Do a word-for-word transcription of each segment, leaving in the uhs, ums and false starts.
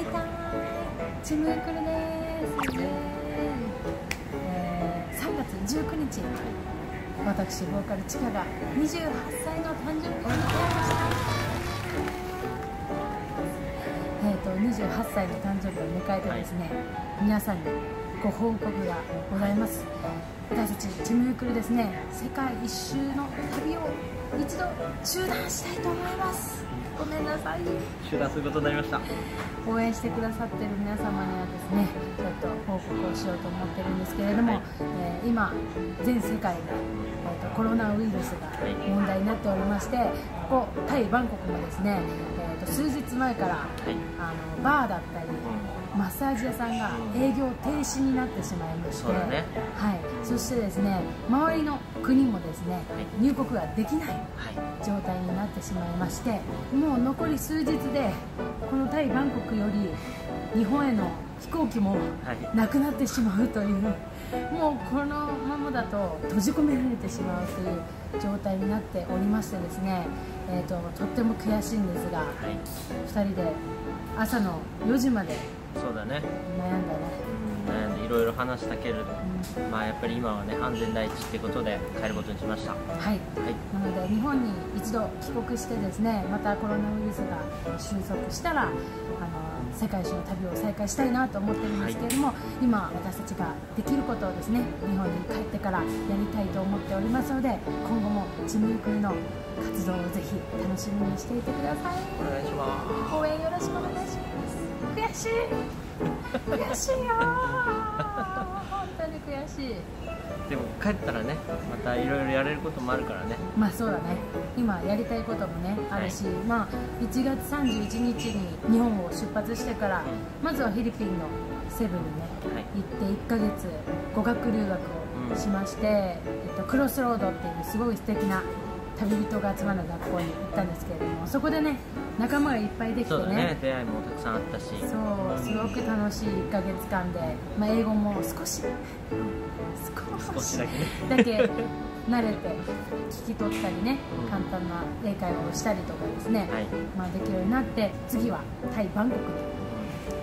はいたーい、ちむゆくるです。イエーイ、えー、さんがつじゅうくにち、私ボーカルちかがにじゅうはっさいの誕生日を迎えました。えっとにじゅうはっさいの誕生日を迎えてですね、はい、皆さんにご報告がございます。私たちちむゆくるですね、世界一周の旅を一度中断したいと思います。ごめんなさい。中断することになりました。応援してくださってる皆様にはですね、ちょっと報告をしようと思ってるんですけれども、はい、えー、今全世界で、えー、とコロナウイルスが問題になっておりまして、ここタイバンコクもですね、えー、と数日前から、はい、あのバーだったりマッサージ屋さんが営業停止になってしまいまして、そうだね、はい、そしてですね、周りの国もですね、入国ができない状態になってしまいまして、もう残り数日でこのタイ・バンコクより日本への飛行機もなくなってしまうという、はい、もうこのままだと閉じ込められてしまうという状態になっておりましてですね、えーと、とっても悔しいんですが、はい、ふたりで朝のよじまでそうだね、悩んだね、悩んでいろいろ話したけれど、うん、まあやっぱり今はね、安全第一ってことで帰ることにしました。はい、はい、なので日本に一度帰国してですね、またコロナウイルスが収束したらあの世界一周の旅を再開したいなと思ってるんですけれども、はい、今私たちができることをですね、日本に帰ってからやりたいと思っておりますので、今後もちむゆくるの活動をぜひ楽しみにしていてください。お願いします。応援よろしくお願いします。悔しい、悔しいよ本当に悔しい。でも帰ったらね、またいろいろやれることもあるからね。まあそうだね、今やりたいこともね、はい、あるし、まあいちがつさんじゅういちにちに日本を出発してから、うん、まずはフィリピンのセブンにね、はい、行っていっかげつ語学留学をしまして、うん、えっと、クロスロードっていうすごい素敵な旅人が集まる学校に行ったんですけれども、そこでね、仲間がいっぱいできて ね, ね出会いもたくさんあったし、そう、すごく楽しいいっかげつかんで、まあ、英語も少し少しだけだけ慣れて聞き取ったりね、簡単な英会話をしたりとかですね、はい、まあできるようになって、次はタイ・バンコク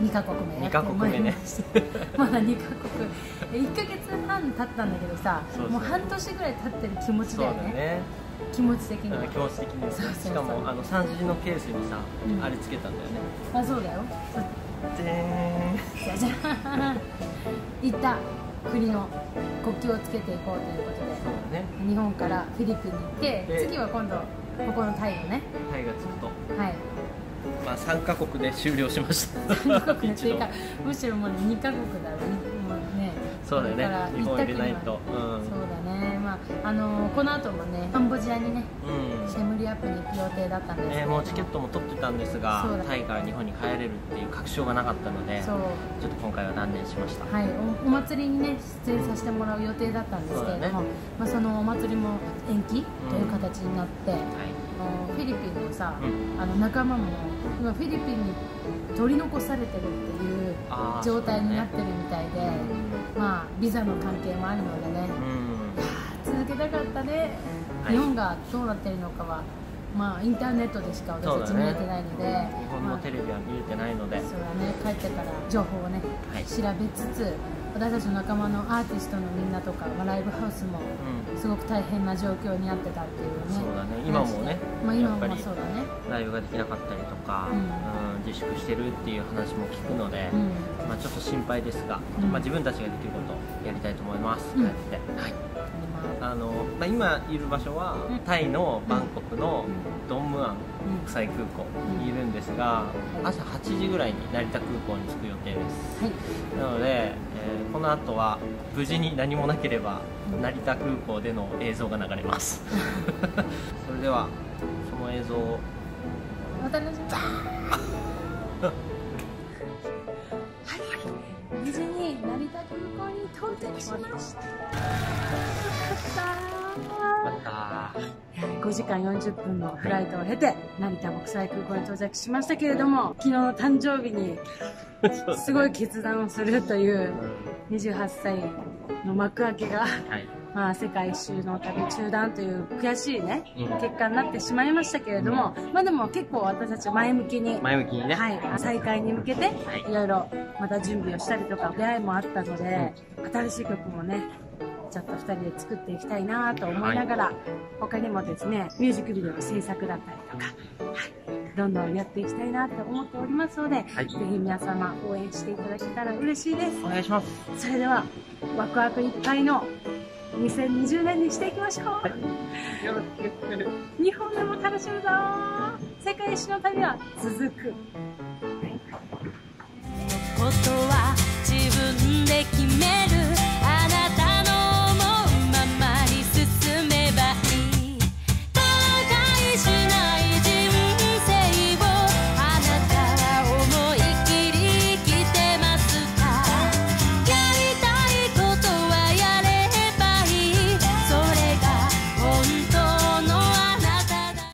ににかこくめやってまいりました。まだにかこくめ、いっかげつはん経ったんだけどさ、そうそう、もう半年ぐらい経ってる気持ちだよね、気持ち的に、気持ち的に、しかもあの三次のケースにさ、うん、あれつけたんだよね。あ、そうだよ。じゃじゃん。行った国の国旗をつけていこうということで、そうだね、日本からフィリピンに行って、次は今度ここのタイのね。タイがつくと。はい。まあ三カ国で終了しました。三カ国追加。むしろもう二カ国だろうね。そうだよね。日本入れないと。そうだね。まああのー、この後もね、カンボジアにね、うん、シェムリアップに行く予定だったんですけど、ね、もうチケットも取ってたんですが、タイが日本に帰れるっていう確証がなかったので、ちょっと今回は断念しました。はい、お, お祭りにね、出演させてもらう予定だったんですけれども、ね、まあそのお祭りも延期という形になって、うん、はい、あのフィリピンのさ、うん、あの仲間も今フィリピンに取り残されてるっていう状態になってるみたいで、ね、まあビザの関係もあるのでね。うん、続けたかったね。はい、日本がどうなってるのかは、まあ、インターネットでしか私たち見えてないので、ね、日本のテレビは見えてないので、まあ、そうだね、帰ってから情報をね、はい、調べつつ、私たちの仲間のアーティストのみんなとか、まあ、ライブハウスもすごく大変な状況にあってたっていうね、うん、そうだね、今もね、まあ、今もそうだね、ライブができなかったりとか、うん、自粛してるっていう話も聞くので、うん、まあちょっと心配ですが、うん、まあ自分たちができることをやりたいと思います。うん、帰って、はい、あのまあ、今いる場所はタイのバンコクのドンムアン国際空港にいるんですが、朝はちじぐらいに成田空港に着く予定です、はい、なので、えー、この後は無事に何もなければ成田空港での映像が流れますそれではその映像をお楽しみに飛んできました。よかったー。ごじかんよんじゅっぷんのフライトを経て成田国際空港に到着しましたけれども、昨日の誕生日にすごい決断をするというにじゅうはっさいの幕開けがまあ、世界一周の旅中断という悔しいね、うん、結果になってしまいましたけれども、うん、まあでも結構私たち前向きに前向きにね、はい、再開に向けていろいろまた準備をしたりとか出会いもあったので、うん、新しい曲もねちょっとふたりで作っていきたいなと思いながら、はい、他にもですねミュージックビデオの制作だったりとか、はい、どんどんやっていきたいなと思っておりますので、はい、ぜひ皆様応援していただけたら嬉しいです。お願いします。それではワクワクいっぱいのにせんにじゅうねんにしていきましょう、はい、よろしく。日本でも楽しむぞ。世界一周の旅は続く、はい、ことは自分で決め